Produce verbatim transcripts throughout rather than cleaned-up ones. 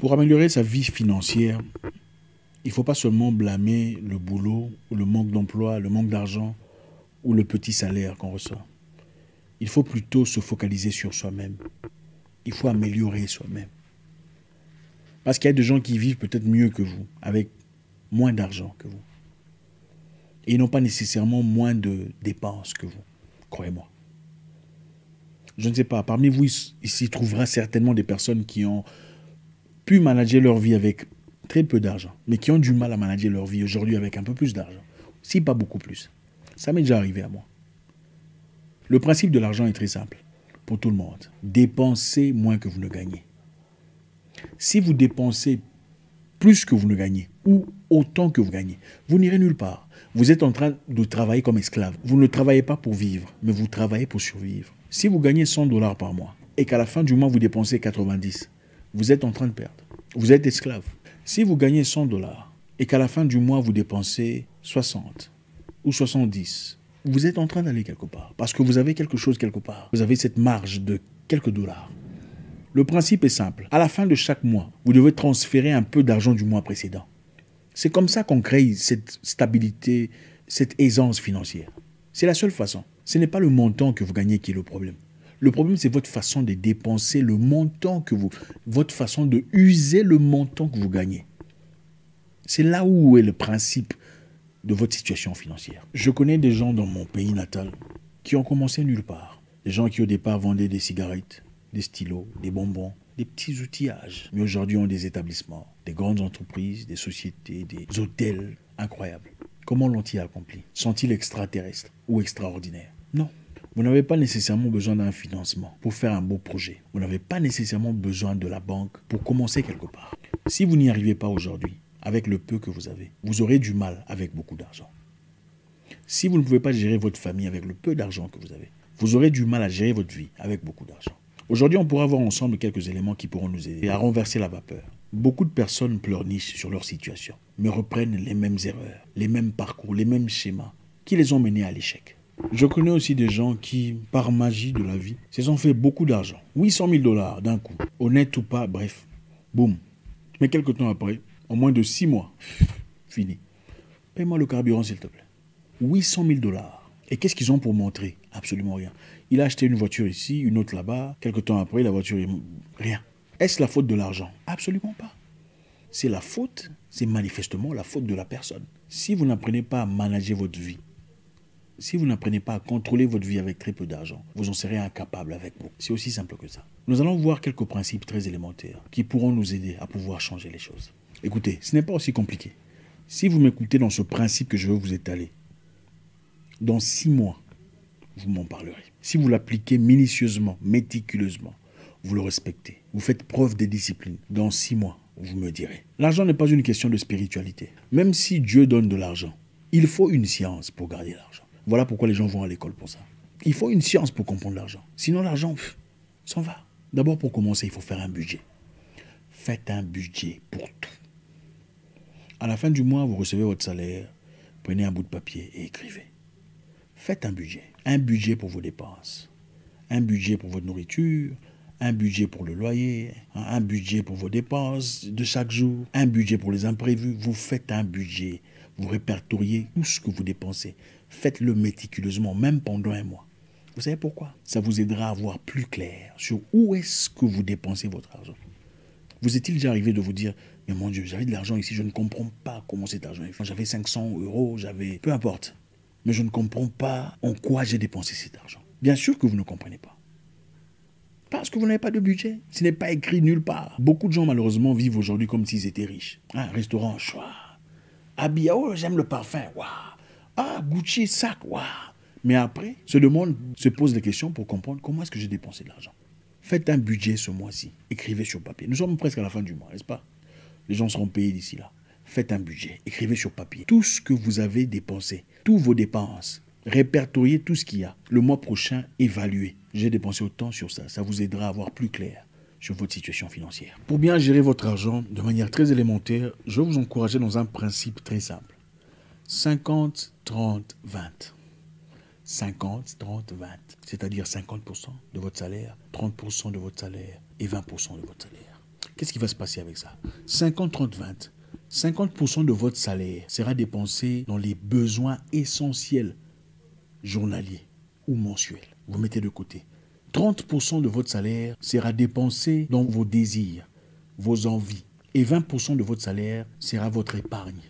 Pour améliorer sa vie financière, il ne faut pas seulement blâmer le boulot, ou le manque d'emploi, le manque d'argent ou le petit salaire qu'on ressent. Il faut plutôt se focaliser sur soi-même. Il faut améliorer soi-même. Parce qu'il y a des gens qui vivent peut-être mieux que vous, avec moins d'argent que vous. Et ils n'ont pas nécessairement moins de dépenses que vous, croyez-moi. Je ne sais pas, parmi vous, il s'y trouvera certainement des personnes qui ont pu manager leur vie avec très peu d'argent, mais qui ont du mal à manager leur vie aujourd'hui avec un peu plus d'argent, si pas beaucoup plus. Ça m'est déjà arrivé à moi. Le principe de l'argent est très simple pour tout le monde. Dépensez moins que vous ne gagnez. Si vous dépensez plus que vous ne gagnez ou autant que vous gagnez, vous n'irez nulle part. Vous êtes en train de travailler comme esclave. Vous ne travaillez pas pour vivre, mais vous travaillez pour survivre. Si vous gagnez cent dollars par mois et qu'à la fin du mois, vous dépensez quatre-vingt-dix, vous êtes en train de perdre. Vous êtes esclave. Si vous gagnez cent dollars et qu'à la fin du mois, vous dépensez soixante ou soixante-dix, vous êtes en train d'aller quelque part parce que vous avez quelque chose quelque part. Vous avez cette marge de quelques dollars. Le principe est simple. À la fin de chaque mois, vous devez transférer un peu d'argent du mois précédent. C'est comme ça qu'on crée cette stabilité, cette aisance financière. C'est la seule façon. Ce n'est pas le montant que vous gagnez qui est le problème. Le problème, c'est votre façon de dépenser le montant que vous... votre façon de user le montant que vous gagnez. C'est là où est le principe de votre situation financière. Je connais des gens dans mon pays natal qui ont commencé nulle part. Des gens qui au départ vendaient des cigarettes, des stylos, des bonbons, des petits outillages. Mais aujourd'hui, on a des établissements, des grandes entreprises, des sociétés, des hôtels incroyables. Comment l'ont-ils accompli? Sont-ils extraterrestres ou extraordinaires? Non. Vous n'avez pas nécessairement besoin d'un financement pour faire un beau projet. Vous n'avez pas nécessairement besoin de la banque pour commencer quelque part. Si vous n'y arrivez pas aujourd'hui, avec le peu que vous avez, vous aurez du mal avec beaucoup d'argent. Si vous ne pouvez pas gérer votre famille avec le peu d'argent que vous avez, vous aurez du mal à gérer votre vie avec beaucoup d'argent. Aujourd'hui, on pourra voir ensemble quelques éléments qui pourront nous aider à renverser la vapeur. Beaucoup de personnes pleurnichent sur leur situation, mais reprennent les mêmes erreurs, les mêmes parcours, les mêmes schémas qui les ont menés à l'échec. Je connais aussi des gens qui, par magie de la vie, se sont fait beaucoup d'argent. huit cent mille dollars d'un coup, honnête ou pas, bref, boum. Mais quelques temps après, en moins de six mois, fini. Paye-moi le carburant, s'il te plaît. huit cent mille dollars. Et qu'est-ce qu'ils ont pour montrer? Absolument rien. Il a acheté une voiture ici, une autre là-bas. Quelques temps après, la voiture est... rien. Est-ce la faute de l'argent? Absolument pas. C'est la faute, c'est manifestement la faute de la personne. Si vous n'apprenez pas à manager votre vie, si vous n'apprenez pas à contrôler votre vie avec très peu d'argent, vous en serez incapable avec vous. C'est aussi simple que ça. Nous allons voir quelques principes très élémentaires qui pourront nous aider à pouvoir changer les choses. Écoutez, ce n'est pas aussi compliqué. Si vous m'écoutez dans ce principe que je veux vous étaler, dans six mois, vous m'en parlerez. Si vous l'appliquez minutieusement, méticuleusement, vous le respectez, vous faites preuve de discipline, dans six mois, vous me direz. L'argent n'est pas une question de spiritualité. Même si Dieu donne de l'argent, il faut une science pour garder l'argent. Voilà pourquoi les gens vont à l'école pour ça. Il faut une science pour comprendre l'argent. Sinon, l'argent s'en va. D'abord, pour commencer, il faut faire un budget. Faites un budget pour tout. À la fin du mois, vous recevez votre salaire, prenez un bout de papier et écrivez. Faites un budget. Un budget pour vos dépenses, un budget pour votre nourriture, un budget pour le loyer, un budget pour vos dépenses de chaque jour, un budget pour les imprévus. Vous faites un budget. Vous répertoriez tout ce que vous dépensez. Faites-le méticuleusement, même pendant un mois. Vous savez pourquoi? Ça vous aidera à voir plus clair sur où est-ce que vous dépensez votre argent. Vous est-il déjà arrivé de vous dire, mais mon Dieu, j'avais de l'argent ici, je ne comprends pas comment cet argent est fait. J'avais cinq cents euros, j'avais... peu importe. Mais je ne comprends pas en quoi j'ai dépensé cet argent. Bien sûr que vous ne comprenez pas. Parce que vous n'avez pas de budget. Ce n'est pas écrit nulle part. Beaucoup de gens, malheureusement, vivent aujourd'hui comme s'ils étaient riches. Un restaurant, choix. Habillé, oh, j'aime le parfum, waouh. Ah, Gucci, sac, waouh. Mais après, se demande, se pose des questions pour comprendre comment est-ce que j'ai dépensé de l'argent. Faites un budget ce mois-ci. Écrivez sur papier. Nous sommes presque à la fin du mois, n'est-ce pas? Les gens seront payés d'ici là. Faites un budget, écrivez sur papier tout ce que vous avez dépensé, toutes vos dépenses, répertoriez tout ce qu'il y a. Le mois prochain, évaluez. J'ai dépensé autant sur ça, ça vous aidera à voir plus clair sur votre situation financière. Pour bien gérer votre argent de manière très élémentaire, je vais vous encourager dans un principe très simple. cinquante, trente, vingt. cinquante, trente, vingt. C'est-à-dire cinquante pour cent de votre salaire, trente pour cent de votre salaire et vingt pour cent de votre salaire. Qu'est-ce qui va se passer avec ça? Cinquante trente vingt. cinquante pour cent de votre salaire sera dépensé dans les besoins essentiels journaliers ou mensuels. Vous mettez de côté. trente pour cent de votre salaire sera dépensé dans vos désirs, vos envies. Et vingt pour cent de votre salaire sera votre épargne.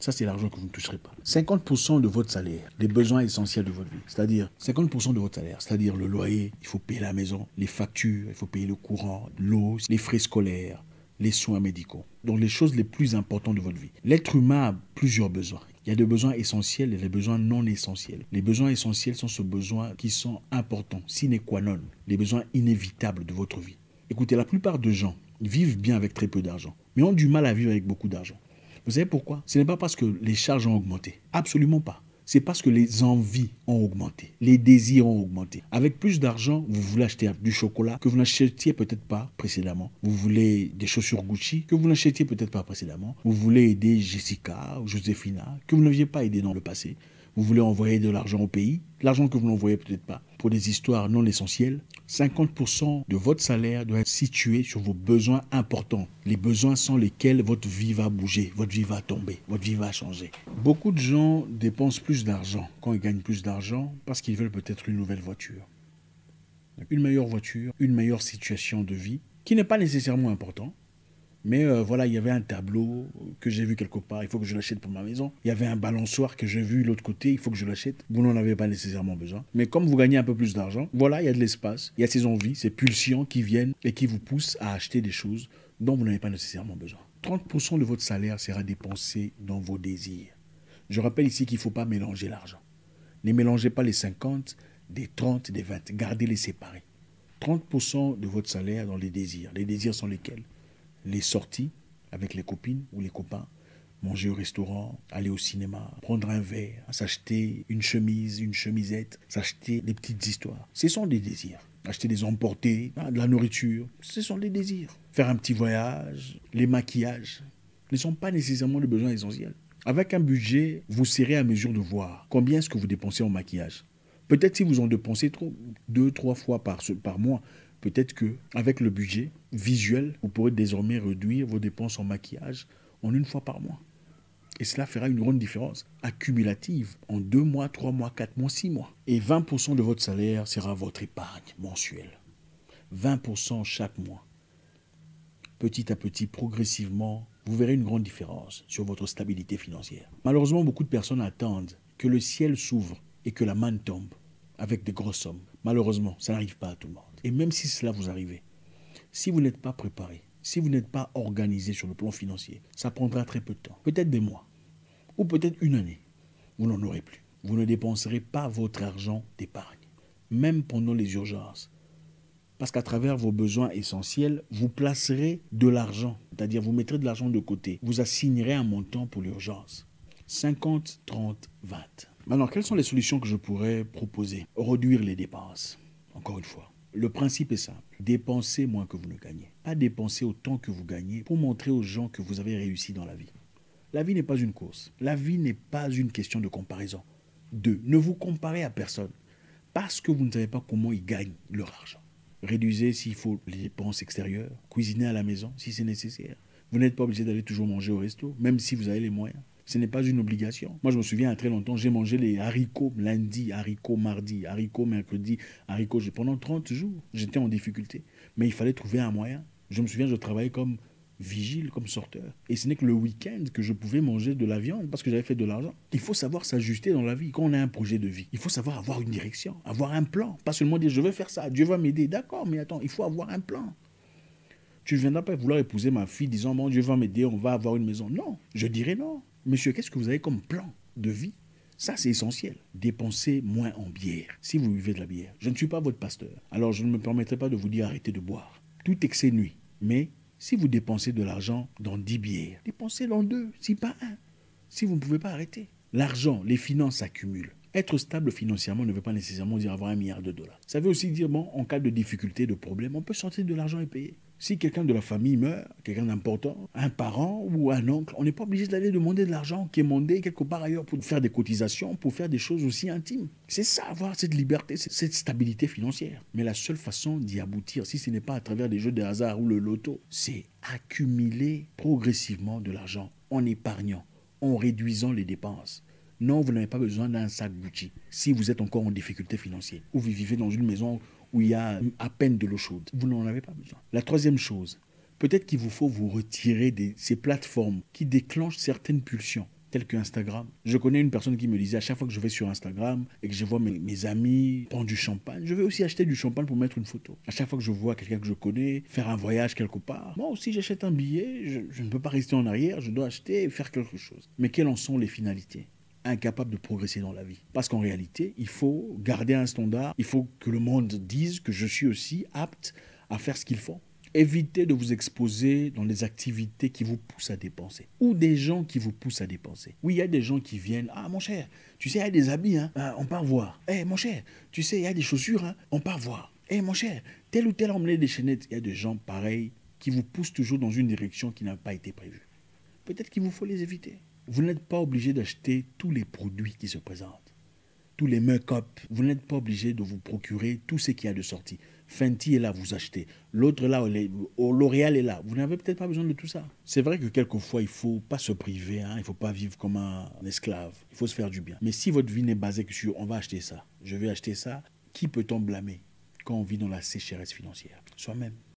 Ça, c'est l'argent que vous ne toucherez pas. cinquante pour cent de votre salaire, les besoins essentiels de votre vie, c'est-à-dire cinquante pour cent de votre salaire, c'est-à-dire le loyer, il faut payer la maison, les factures, il faut payer le courant, l'eau, les frais scolaires, les soins médicaux. Donc les choses les plus importantes de votre vie. L'être humain a plusieurs besoins. Il y a des besoins essentiels et des besoins non essentiels. Les besoins essentiels sont ces besoins qui sont importants, sine qua non, les besoins inévitables de votre vie. Écoutez, la plupart de gens vivent bien avec très peu d'argent, mais ont du mal à vivre avec beaucoup d'argent. Vous savez pourquoi? Ce n'est pas parce que les charges ont augmenté. Absolument pas. C'est parce que les envies ont augmenté. Les désirs ont augmenté. Avec plus d'argent, vous voulez acheter du chocolat que vous n'achetiez peut-être pas précédemment. Vous voulez des chaussures Gucci que vous n'achetiez peut-être pas précédemment. Vous voulez aider Jessica ou Joséphina que vous n'aviez pas aidé dans le passé. Vous voulez envoyer de l'argent au pays, l'argent que vous n'envoyez peut-être pas pour des histoires non essentielles. cinquante pour cent de votre salaire doit être situé sur vos besoins importants, les besoins sans lesquels votre vie va bouger, votre vie va tomber, votre vie va changer. Beaucoup de gens dépensent plus d'argent quand ils gagnent plus d'argent parce qu'ils veulent peut-être une nouvelle voiture. Une meilleure voiture, une meilleure situation de vie, qui n'est pas nécessairement important. Mais euh, voilà, il y avait un tableau que j'ai vu quelque part, il faut que je l'achète pour ma maison. Il y avait un balançoire que j'ai vu de l'autre côté, il faut que je l'achète. Vous n'en avez pas nécessairement besoin. Mais comme vous gagnez un peu plus d'argent, voilà, il y a de l'espace, il y a ces envies, ces pulsions qui viennent et qui vous poussent à acheter des choses dont vous n'avez pas nécessairement besoin. trente pour cent de votre salaire sera dépensé dans vos désirs. Je rappelle ici qu'il ne faut pas mélanger l'argent. Ne mélangez pas les cinquante, des trente, des vingt. Gardez-les séparés. trente pour cent de votre salaire dans les désirs. Les désirs sont lesquels? Les sorties avec les copines ou les copains, manger au restaurant, aller au cinéma, prendre un verre, s'acheter une chemise, une chemisette, s'acheter des petites histoires. Ce sont des désirs. Acheter des emportés, de la nourriture, ce sont des désirs. Faire un petit voyage, les maquillages ne sont pas nécessairement des besoins essentiels. Avec un budget, vous serez à mesure de voir combien est-ce que vous dépensez en maquillage. Peut-être si vous en dépensez trop, deux, trois fois par, par mois, peut-être qu'avec le budget visuel, vous pourrez désormais réduire vos dépenses en maquillage en une fois par mois. Et cela fera une grande différence accumulative en deux mois, trois mois, quatre mois, six mois. Et vingt pour cent de votre salaire sera votre épargne mensuelle. vingt pour cent chaque mois. Petit à petit, progressivement, vous verrez une grande différence sur votre stabilité financière. Malheureusement, beaucoup de personnes attendent que le ciel s'ouvre et que la manne tombe avec de grosses sommes. Malheureusement, ça n'arrive pas à tout le monde. Et même si cela vous arrive, si vous n'êtes pas préparé, si vous n'êtes pas organisé sur le plan financier, ça prendra très peu de temps, peut-être des mois, ou peut-être une année. Vous n'en aurez plus. Vous ne dépenserez pas votre argent d'épargne, même pendant les urgences. Parce qu'à travers vos besoins essentiels, vous placerez de l'argent, c'est-à-dire vous mettrez de l'argent de côté, vous assignerez un montant pour l'urgence. cinquante, trente, vingt. Maintenant, quelles sont les solutions que je pourrais proposer? Réduire les dépenses, encore une fois. Le principe est simple, dépensez moins que vous ne gagnez. Pas dépenser autant que vous gagnez pour montrer aux gens que vous avez réussi dans la vie. La vie n'est pas une course, la vie n'est pas une question de comparaison. Deux, ne vous comparez à personne parce que vous ne savez pas comment ils gagnent leur argent. Réduisez s'il faut les dépenses extérieures, cuisinez à la maison si c'est nécessaire. Vous n'êtes pas obligé d'aller toujours manger au resto, même si vous avez les moyens. Ce n'est pas une obligation. Moi, je me souviens, il y a très longtemps, j'ai mangé les haricots lundi, haricots mardi, haricots mercredi, haricots... Pendant trente jours, j'étais en difficulté. Mais il fallait trouver un moyen. Je me souviens, je travaillais comme vigile, comme sorteur. Et ce n'est que le week-end que je pouvais manger de la viande parce que j'avais fait de l'argent. Il faut savoir s'ajuster dans la vie. Quand on a un projet de vie, il faut savoir avoir une direction, avoir un plan. Pas seulement dire, je veux faire ça, Dieu va m'aider. D'accord, mais attends, il faut avoir un plan. Tu ne viendras pas vouloir épouser ma fille disant, bon, Dieu va m'aider, on va avoir une maison. Non, je dirais non. Monsieur, qu'est-ce que vous avez comme plan de vie? Ça, c'est essentiel. Dépensez moins en bière, si vous buvez de la bière. Je ne suis pas votre pasteur, alors je ne me permettrai pas de vous dire arrêtez de boire. Tout excès nuit. Mais si vous dépensez de l'argent dans dix bières, dépensez dans deux, si pas un, si vous ne pouvez pas arrêter. L'argent, les finances s'accumulent. Être stable financièrement ne veut pas nécessairement dire avoir un milliard de dollars. Ça veut aussi dire, bon, en cas de difficulté, de problème, on peut sortir de l'argent et payer. Si quelqu'un de la famille meurt, quelqu'un d'important, un parent ou un oncle, on n'est pas obligé d'aller demander de l'argent qui est mandé quelque part ailleurs pour faire des cotisations, pour faire des choses aussi intimes. C'est ça, avoir cette liberté, cette stabilité financière. Mais la seule façon d'y aboutir, si ce n'est pas à travers des jeux de hasard ou le loto, c'est accumuler progressivement de l'argent en épargnant, en réduisant les dépenses. Non, vous n'avez pas besoin d'un sac Gucci si vous êtes encore en difficulté financière ou vous vivez dans une maison où il y a à peine de l'eau chaude. Vous n'en avez pas besoin. La troisième chose, peut-être qu'il vous faut vous retirer de ces plateformes qui déclenchent certaines pulsions, telles que Instagram. Je connais une personne qui me disait à chaque fois que je vais sur Instagram et que je vois mes, mes amis prendre du champagne, je vais aussi acheter du champagne pour mettre une photo. À chaque fois que je vois quelqu'un que je connais faire un voyage quelque part, moi aussi j'achète un billet, je, je ne peux pas rester en arrière, je dois acheter et faire quelque chose. Mais quelles en sont les finalités ? Incapable de progresser dans la vie. Parce qu'en réalité, il faut garder un standard, il faut que le monde dise que je suis aussi apte à faire ce qu'il faut. Évitez de vous exposer dans des activités qui vous poussent à dépenser ou des gens qui vous poussent à dépenser. Oui, il y a des gens qui viennent, ah mon cher, tu sais, il y a des habits, hein, on part voir. Eh hey, mon cher, tu sais, il y a des chaussures, hein, on part voir. Eh hey, mon cher, tel ou tel emmené des chaînettes. Il y a des gens pareils qui vous poussent toujours dans une direction qui n'a pas été prévue. Peut-être qu'il vous faut les éviter. Vous n'êtes pas obligé d'acheter tous les produits qui se présentent, tous les make-up. Vous n'êtes pas obligé de vous procurer tout ce qu'il y a de sortie. Fenty est là, vous achetez. L'autre là, L'Oréal est là. Vous n'avez peut-être pas besoin de tout ça. C'est vrai que quelquefois, il ne faut pas se priver. Hein. Il ne faut pas vivre comme un esclave. Il faut se faire du bien. Mais si votre vie n'est basée que sur « on va acheter ça, je vais acheter ça », qui peut-on blâmer quand on vit dans la sécheresse financière? Soi-même.